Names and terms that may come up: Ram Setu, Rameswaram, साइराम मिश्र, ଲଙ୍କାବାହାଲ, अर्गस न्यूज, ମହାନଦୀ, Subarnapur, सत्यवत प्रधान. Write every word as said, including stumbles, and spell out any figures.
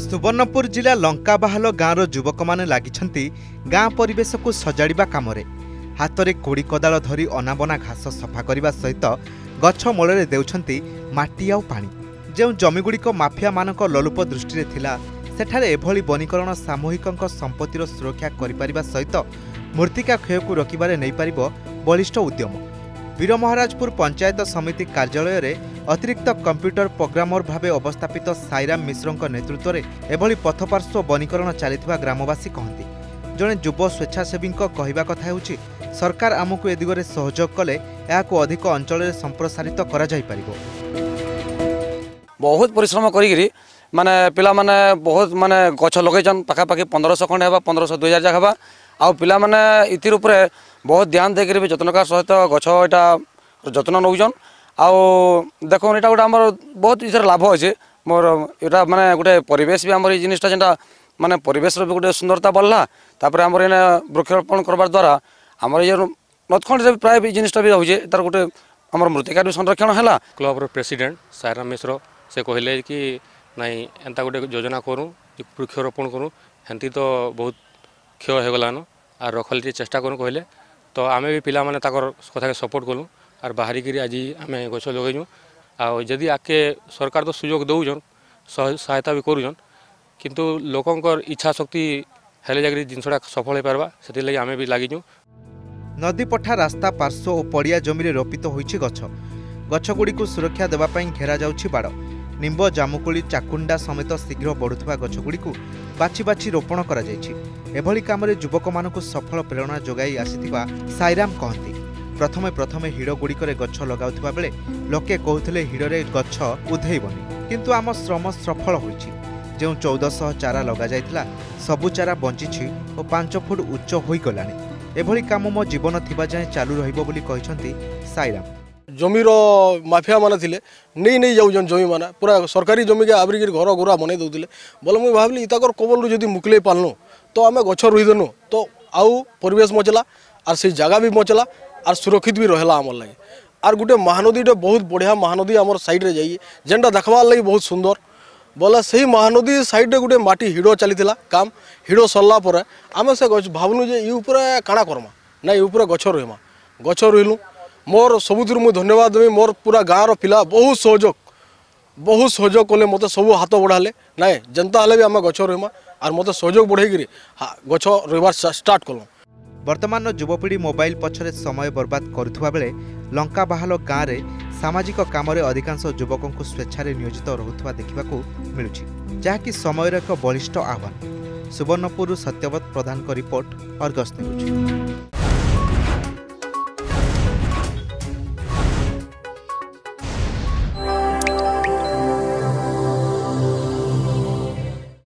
सुबर्णपुर जिला लंकाबाहाल गाँव युवक मैंने लगिंट गाँ परिवेश को सजाड़ा कम हाथ में कोड़ी कोदाल धरी अनाबना घास सफा करने सहित गछ मूल देउछंती माटी आउ पानी जो जमीगुड़िक माफिया मानक ललुप दृष्टि थिला सेठारे एभली वनीकरण सामूहिकंक संपत्तिर सुरक्षा करिपारिबा सहित मूर्तिका क्षय को रोकिबारे नै पारिबो बलिष्ठ उद्यम। वीर महाराजपुर पंचायत समिति कार्यालय रे अतिरिक्त कंप्यूटर प्रोग्रामर भाबे अवस्थापित साइराम मिश्रंक नेतृत्व रे एभली पथपार्श्व वनीकरण चलिथिबा ग्रामवासी कहंती। जने युव स्वेच्छासेवींक कहिबा कथा हेउची सरकार आमकु ए दिगरे सहयोग कले याकु अधिक अंचल रे संप्रसारित करा जाय पारिबो। बहुत परिश्रम करिगिरी माने पिला माने बहुत माने गछ लगैछन पाखापाखि पंद्रह सौ खंड पंद्रह सौ दुई हजार जग हे आउ पिला माने इतिर उपरे बहुत ध्यान देकर भी जतनकार सहित गछ एटा जतन नौजन आउ देखो यहाँ गोटे आमर बहुत इधर लाभ अच्छे मोर यहाँ माने गोटे परिवेश भी आमर ये जिनटा जेनटा माने परिवेश गोटे सुंदरता बढ़ला तापर आमर एने वृक्षरोपण करवा द्वारा आमर ये नर्थखंड प्राय जिनटा भी होजे तार गोटे आमर मृत्तिका भी संरक्षण है। क्लब प्रेसिडेंट साइराम मिश्र से कहले कि नाई एंता गोटे योजना करूँ वृक्षरोपण करूँ हेती तो बहुत क्षय हो गलान आर रखल चेष्टा करूँ कहले तो आम भी पिला माने ताकर कथा के सपोर्ट करूँ आर बाहरी करी आज आम गछ लगेजु आउ जदि आके सरकार तो सुयोग दौन सहायता भी करूँ किंतु लोकंकर इच्छा शक्ति हेले जाकर जिनसटा सफल हो पार्बा से लगे आम भी लगिजु। नदी पठा रास्ता पार्श्व और पड़िया जमीन रोपित होइछि गछ गछगुड़ी को सुरक्षा देवाई घेरा जाउछि बाड़ निम्ब जामुकोली चाकुंडा समेत शीघ्र बढ़ुवा गछगुड़ी को बाछि बाछि रोपण कर एभली काम युवक मानक सफल प्रेरणा जोगाई आसीथिबा साइराम कहती। प्रथमे प्रथमे हिड़गुड़िक गछ लगाउथिबा बेले लोके कहूथिले हिड़रे गछ उधेइबनी किंतु आम श्रम सफल होइछि जेउ चौदह सौ चारा लगा जाइतला सबु चारा बंचिछि और पांच फुट उच्च होई गलानी। एभली काम मो जीवन थिबा जाय चालू रहिबो बोली कहछंती साइराम। जमीर माफिया माने थिले नहीं नहीं जाऊन जमी माना पूरा सरकारी जमी के आवरिक घर घोरा बन दौले बोले मुझे भाविली इताकर कबल जदि मुकल पालनु तो आम गछ रुईदेनु तो आउ परिवेश मचला आर से जगह भी मचला आर सुरक्षित भी रहला आमर लगे आर गोटे महानदीटे बहुत बढ़िया महानदी आम सैड्रे जाइए जेनटा देखबार लगी बहुत सुंदर बोला से ही महानदी सैड्रे गोटे माटी हिड़ो चलता काम हिड़ो सरला आम से भावनु जे ये उपरे काणा करमा ना ये उपरे गछ रुईमा गछ रुईलु मोर सबुतिर मुझे धन्यवाद देवी मोर पूरा गाँव पिला बहुत सहयोग बहुत सहयोग कले मत सब हाथ बढ़ाले ना जनता हेल्ले भी आम गछ रोमा आर मत सहयोग बढ़ाई गछ रोबार स्टार्ट कलु। बर्तमान युवपीढ़ी मोबाइल पछरे समय बर्बाद करुवा बेले लंकाबाहाल गाँव में सामाजिक काम अधिकांश युवक स्वेच्छार नियोजित रोकवा देखा मिलूँ जहाँकि समय एक बलिष्ठ आह्वान। सुबर्णपुर सत्यवत प्रधान रिपोर्ट अर्गस न्यूज।